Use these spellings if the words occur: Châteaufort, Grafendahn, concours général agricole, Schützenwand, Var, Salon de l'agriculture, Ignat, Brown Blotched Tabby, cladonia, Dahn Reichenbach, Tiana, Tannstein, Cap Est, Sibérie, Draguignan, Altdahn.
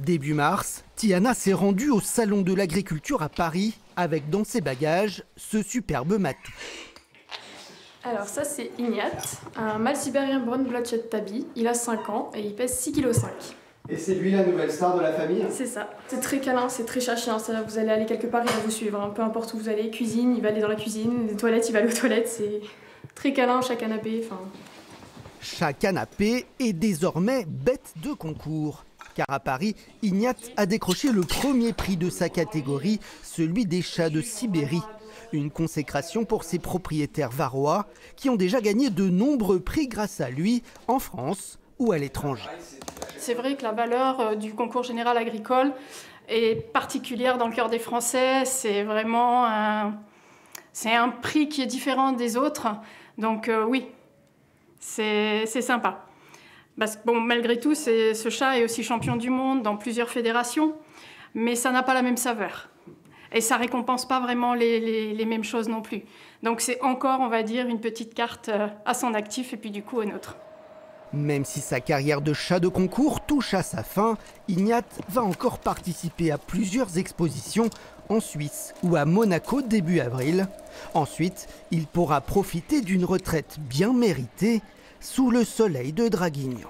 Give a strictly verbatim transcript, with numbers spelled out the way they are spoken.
Début mars, Tiana s'est rendue au Salon de l'Agriculture à Paris avec dans ses bagages ce superbe matou. Alors ça c'est Ignat, un mâle sibérien Brown Blotched Tabby. Il a cinq ans et il pèse six virgule cinq kilos. Et c'est lui la nouvelle star de la famille? C'est ça. C'est très câlin, c'est très chachien. Vous allez aller quelque part, il va vous suivre. Hein. Peu importe où vous allez, cuisine, il va aller dans la cuisine. Les toilettes, il va aller aux toilettes. C'est très câlin, chat canapé. Fin... Chat canapé est désormais bête de concours. Car à Paris, Ignat a décroché le premier prix de sa catégorie, celui des chats de Sibérie. Une consécration pour ses propriétaires varois, qui ont déjà gagné de nombreux prix grâce à lui, en France ou à l'étranger. C'est vrai que la valeur du concours général agricole est particulière dans le cœur des Français. C'est vraiment un, c'est un prix qui est différent des autres. Donc euh, oui, c'est sympa. Parce que bon, malgré tout, ce chat est aussi champion du monde dans plusieurs fédérations, mais ça n'a pas la même saveur. Et ça ne récompense pas vraiment les, les, les mêmes choses non plus. Donc c'est encore, on va dire, une petite carte à son actif et puis du coup au nôtre. Même si sa carrière de chat de concours touche à sa fin, Ignat va encore participer à plusieurs expositions en Suisse ou à Monaco début avril. Ensuite, il pourra profiter d'une retraite bien méritée sous le soleil de Draguignan.